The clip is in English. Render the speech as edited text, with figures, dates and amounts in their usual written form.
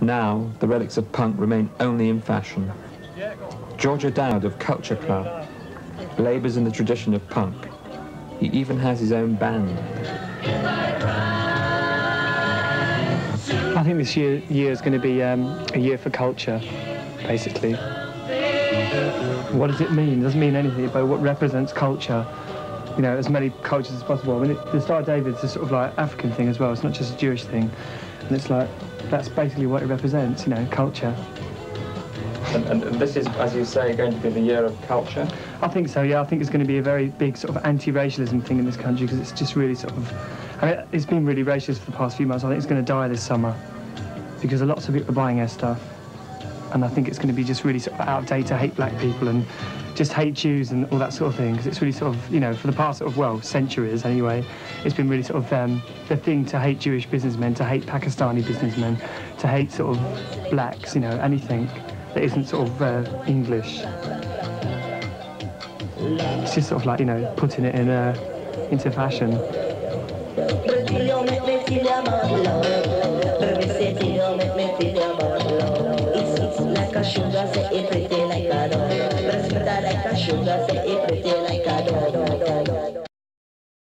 Now, the relics of punk remain only in fashion. George O'Dowd of Culture Club labours in the tradition of punk. He even has his own band. I think this year is going to be a year for culture, basically. What does it mean? It doesn't mean anything, but what represents culture? You know, as many cultures as possible. I mean, the Star of David is a sort of like African thing as well. It's not just a Jewish thing. And it's like, that's basically what it represents, you know, culture. And this is, as you say, going to be the year of culture? I think so, yeah. I think it's going to be a very big sort of anti-racialism thing in this country, because it's just really sort of... I mean, it's been really racist for the past few months. I think it's going to die this summer, because lots of people are buying our stuff. And I think it's going to be just really sort of out of date to hate black people and just hate Jews and all that sort of thing, because it's really sort of, you know, for the past sort of, well, centuries anyway, it's been really sort of the thing to hate Jewish businessmen, to hate Pakistani businessmen, to hate sort of blacks, you know, anything that isn't sort of English. It's just sort of like, you know, putting it in into fashion. Sugar say it pretty like a doll. Press that like a sugar say it pretty like a doll.